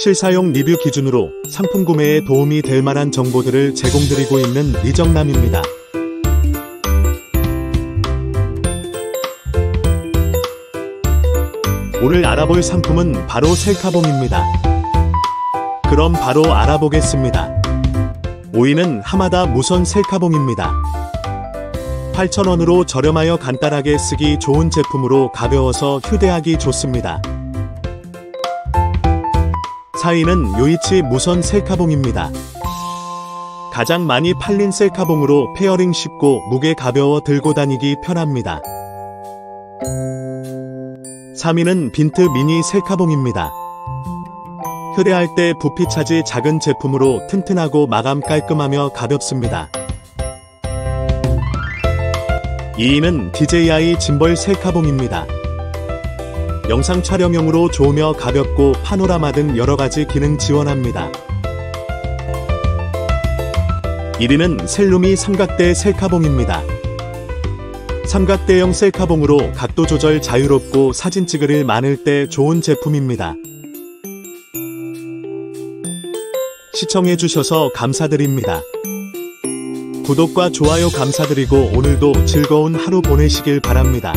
실사용 리뷰 기준으로 상품 구매에 도움이 될 만한 정보들을 제공드리고 있는 리정남입니다. 오늘 알아볼 상품은 바로 셀카봉입니다. 그럼 바로 알아보겠습니다. 5위는 하마다 무선 셀카봉입니다. 8,000원으로 저렴하여 간단하게 쓰기 좋은 제품으로 가벼워서 휴대하기 좋습니다. 4위는 요이치 무선 셀카봉입니다. 가장 많이 팔린 셀카봉으로 페어링 쉽고 무게 가벼워 들고 다니기 편합니다. 3위는 빈트 미니 셀카봉입니다. 휴대할 때 부피 차지 작은 제품으로 튼튼하고 마감 깔끔하며 가볍습니다. 2위는 DJI 짐벌 셀카봉입니다. 영상 촬영용으로 좋으며 가볍고 파노라마 등 여러가지 기능 지원합니다. 1위는 셀루미 삼각대 셀카봉입니다. 삼각대형 셀카봉으로 각도 조절 자유롭고 사진 찍을 일 많을 때 좋은 제품입니다. 시청해주셔서 감사드립니다. 구독과 좋아요 감사드리고 오늘도 즐거운 하루 보내시길 바랍니다.